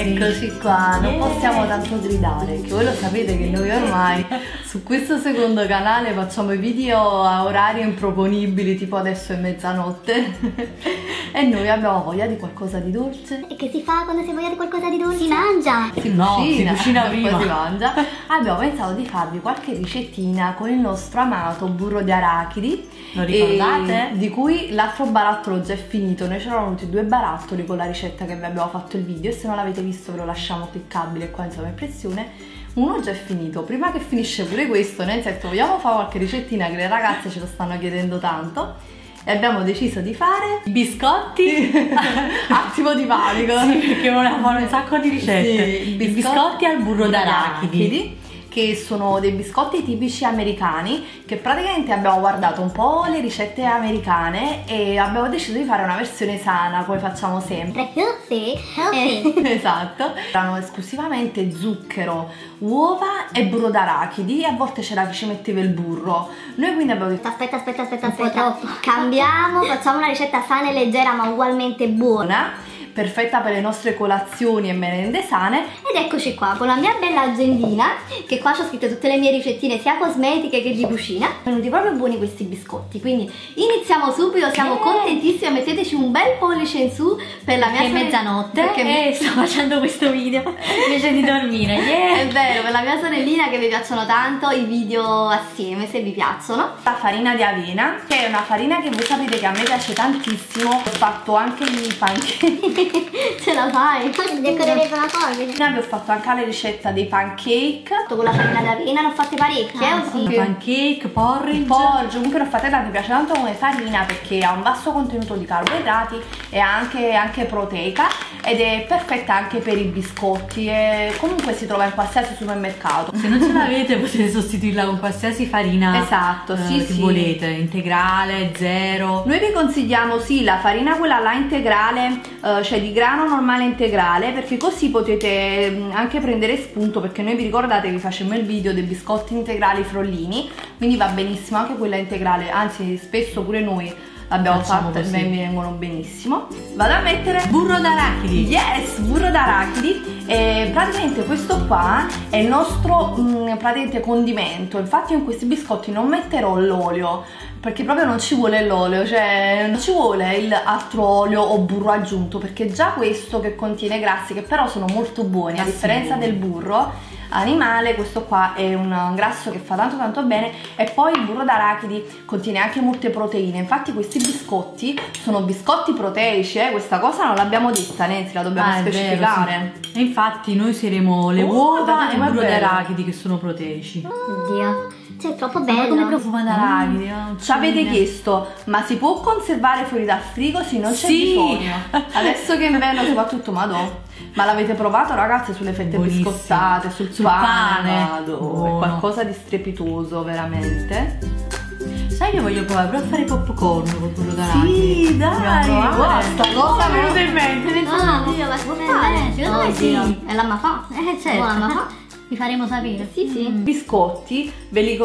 Eccoci qua, non possiamo tanto gridare, perché voi lo sapete che noi ormai su questo secondo canale facciamo i video a orari improponibili, tipo adesso è mezzanotte e noi abbiamo voglia di qualcosa di dolce. E che si fa quando si ha voglia di qualcosa di dolce? Si mangia! Si cucina prima, poi si mangia. Abbiamo pensato di farvi qualche ricettina con il nostro amato burro di arachidi. Lo ricordate? Di cui l'altro barattolo già è finito, noi c'erano venuti 2 barattoli con la ricetta che vi abbiamo fatto il video, e se non l'avete visto ve lo lasciamo cliccabile qua in sovraimpressione. Uno già è finito, prima che finisce pure questo, nel senso vogliamo fare qualche ricettina che le ragazze ce lo stanno chiedendo tanto, e abbiamo deciso di fare biscotti attimo di panico, sì, perché volevamo fare un sacco di ricette, sì, biscotti al burro d'arachidi, che sono dei biscotti tipici americani, che praticamente abbiamo guardato un po' le ricette americane e abbiamo deciso di fare una versione sana, come facciamo sempre. Healthy. Esatto. Erano esclusivamente zucchero, uova e burro d'arachidi, e a volte c'era chi ci metteva il burro. Noi quindi abbiamo detto aspetta, cambiamo, facciamo una ricetta sana e leggera ma ugualmente buona, perfetta per le nostre colazioni e merende sane. Ed eccoci qua con la mia bella agendina, che qua c'ho scritte tutte le mie ricettine sia cosmetiche che di cucina. Sono venuti proprio buoni questi biscotti, quindi iniziamo subito, siamo contentissime. Metteteci un bel pollice in su per la mia mezzanotte, perché sto facendo questo video invece di dormire. È vero, per la mia sorellina, che mi piacciono tanto i video assieme, se vi piacciono. La farina di avena, che è una farina che voi sapete che a me piace tantissimo, ho fatto anche i pancake. Ce la fai? Decorerei con la forbice. Ho fatto anche la ricetta dei pancake con la farina d'avena, ne ho fatte parecchie. Pancake, porridge, comunque ne ho fatte tante. Mi piace tanto come farina perché ha un basso contenuto di carboidrati e anche proteica, ed è perfetta anche per i biscotti, e comunque si trova in qualsiasi supermercato. Se non ce l'avete potete sostituirla con qualsiasi farina, esatto, che volete, integrale, zero. Noi vi consigliamo la farina quella là integrale, cioè di grano normale integrale, perché così potete anche prendere spunto, perché noi vi ricordate che facemmo il video dei biscotti integrali frollini, quindi va benissimo anche quella integrale, anzi spesso pure noi l'abbiamo fatta e mi vengono benissimo. Vado a mettere burro d'arachidi. Yes, burro d'arachidi. E praticamente questo qua è il nostro praticamente condimento. Infatti in questi biscotti non metterò l'olio, perché proprio non ci vuole l'olio, cioè non ci vuole l'altro olio o burro aggiunto, perché già questo che contiene grassi, che però sono molto buoni, a differenza del burro animale, questo qua è un grasso che fa tanto bene. E poi il burro d'arachidi contiene anche molte proteine, infatti questi biscotti sono biscotti proteici, questa cosa non l'abbiamo detta, Nancy, la dobbiamo specificare. Vero, sì. E infatti noi useremo le uova e il burro d'arachidi che sono proteici. Oddio, cioè è troppo bello, ma come profuma d'arachidi. Ci avete chiesto, ma si può conservare fuori dal frigo se non c'è bisogno? Adesso che è inverno soprattutto, ma l'avete provato ragazze sulle fette biscottate, sul pane? È qualcosa di strepitoso veramente. Sai che voglio provare a fare popcorn col burro d'arachidi? Sì, dai, guarda, cosa mi è venuta in mente? No, io la si può fare, secondo me sì. È la mafà, certo, la mafà. Vi faremo sapere. Sì. Biscotti ve li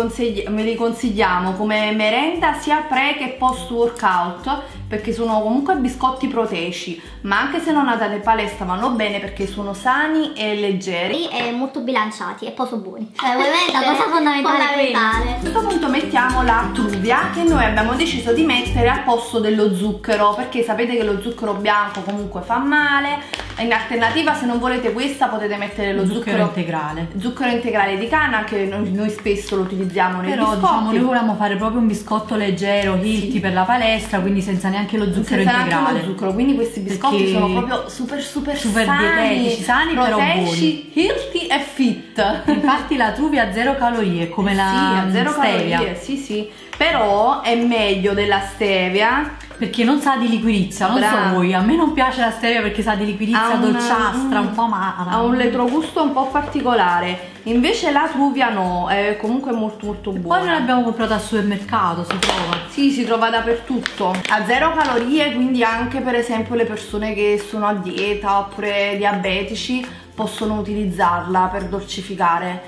consigliamo come merenda sia pre che post workout, perché sono comunque biscotti proteici, ma anche se non andate in palestra vanno bene perché sono sani e leggeri e molto bilanciati e poco buoni. Ovviamente la cosa fondamentale. A questo punto mettiamo la truvia, che noi abbiamo deciso di mettere al posto dello zucchero, perché sapete che lo zucchero bianco comunque fa male. In alternativa, se non volete questa, potete mettere lo zucchero integrale. Zucchero integrale di canna, che noi spesso lo utilizziamo nei biscotti. Però diciamo, noi volevamo fare proprio un biscotto leggero, healthy, per la palestra, quindi senza neanche lo zucchero integrale. Neanche lo zucchero, quindi questi biscotti sono proprio super sani, dietetici, sani però buoni, healthy e fit. Infatti la truvia ha 0 calorie, come la stevia. Calorie, però è meglio della stevia, perché non sa di liquirizia, non so voi, a me non piace la stevia perché sa di liquirizia, dolciastra, un po' amara, ha un retrogusto un po' particolare. Invece la truvia no, è comunque molto buona. Poi noi l'abbiamo comprata al supermercato, si trova. Sì, si trova dappertutto. Ha 0 calorie, quindi anche per esempio le persone che sono a dieta oppure diabetici possono utilizzarla per dolcificare.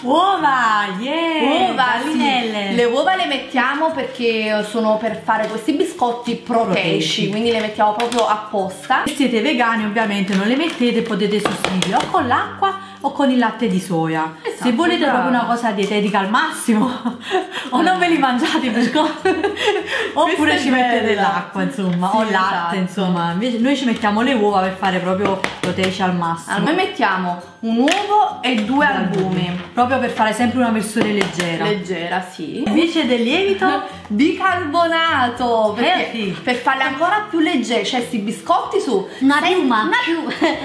Uova, yeah! Uova, sì. Le uova le mettiamo perché sono per fare questi biscotti proteici, quindi le mettiamo proprio apposta. Se siete vegani ovviamente non le mettete, potete sostituirle o con l'acqua o con il latte di soia. Esatto, se volete proprio una cosa dietetica al massimo, o non ve li mangiate i biscotti, oppure ci mettete l'acqua, insomma, sì, o latte, esatto, insomma. Invece noi ci mettiamo le uova per fare proprio proteici al massimo. Allora, noi mettiamo un uovo e due albumi, proprio per fare sempre una versione leggera. Leggera, sì. Invece del lievito bicarbonato, per farle ancora più leggere, cioè questi biscotti su una piuma,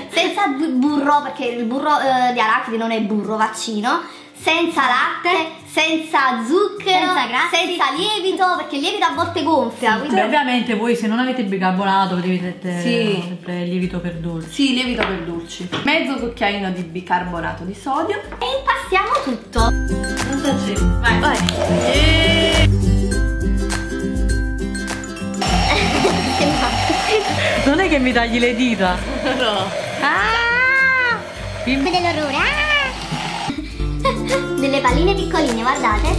senza burro, perché il burro di Arachidi non è burro, vaccino, senza latte, senza zucchero, senza grassi, senza lievito, perché il lievito a volte gonfia, sì, quindi... Beh, ovviamente voi se non avete bicarbonato potete mettere sempre lievito per dolci. Sì, lievito per dolci. Mezzo cucchiaino di bicarbonato di sodio. E impastiamo tutto. Non so, vai, vai. Non è che mi tagli le dita. No. Ah! Dell'orrore. Ah! Delle palline piccoline, guardate,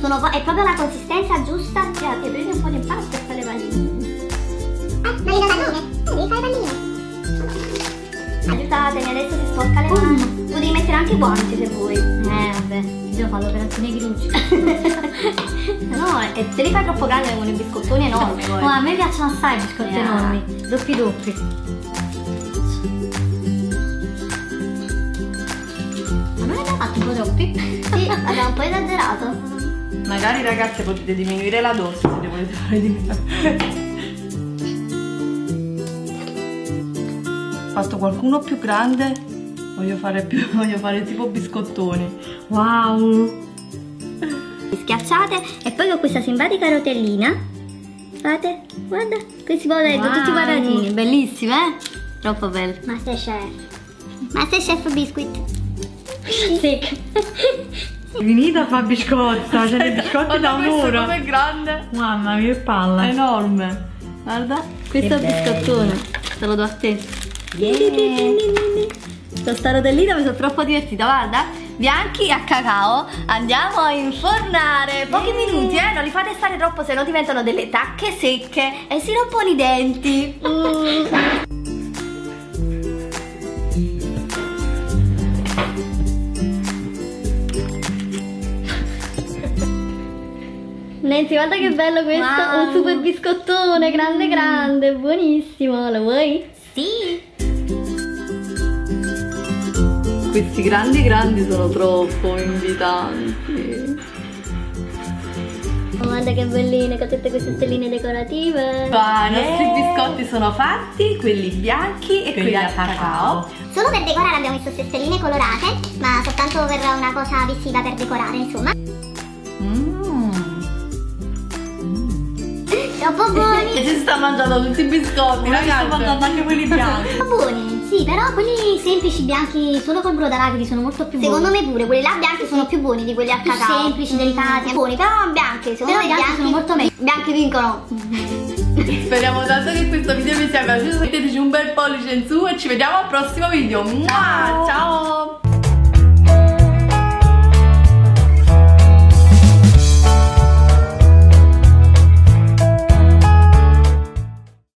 sono è proprio la consistenza giusta, cioè che prende un po' di impasto per fare le palline. Ma le palline? Devi fare le palline. Aiutatemi, adesso si sporca le mani. Potevi mettere anche i guanti se vuoi. Vabbè, devo fare l'operazione grunge. No, e se li fai troppo grandi con i biscottoni enormi. No, a me piacciono assai i biscotti enormi, doppi doppi. Tipo troppi. Sì, abbiamo un po' esagerato. Magari ragazze potete diminuire la dose se ne volete fare di più. Ho fatto qualcuno più grande, voglio fare tipo biscottoni. Wow! Schiacciate e poi con questa simpatica rotellina fate, guarda, qui si può vedere tutti i quadratini, bellissime, eh? Troppo bello. Masterchef Biscuit. Sì. È finita a fare biscotta, cioè le biscotte da un'ora. Come è grande. Mamma mia, che palla. È enorme. Guarda, questo è biscottone. Te lo do a te. Con sta rotellina mi sono troppo divertita, guarda. Bianchi a cacao, andiamo a infornare. Pochi minuti, non li fate stare troppo, se no diventano delle tacche secche e si rompono i denti. Nancy, guarda che bello questo, wow. Un super biscottone, grande grande, buonissimo, lo vuoi? Sì! Questi grandi grandi sono troppo invitanti. Oh, guarda che belline, con tutte queste stelline decorative. Bah, i nostri biscotti sono fatti, quelli bianchi e quelli a cacao. Solo per decorare abbiamo messo queste stelline colorate, ma soltanto per una cosa visiva, per decorare, insomma. Troppo buoni! E si sta mangiando tutti i biscotti, ragazzi! Sto mangiando anche quelli bianchi! Buoni, sì, però quelli semplici bianchi solo col burro d'arachidi sono molto più buoni. Secondo me pure, quelli là bianchi sono più buoni di quelli al cacao. Semplici, delicati, buoni, però bianchi, secondo me bianchi sono molto meglio. Bianchi vincono! Speriamo tanto che questo video vi sia piaciuto, metteteci un bel pollice in su e ci vediamo al prossimo video! Ciao! Ciao.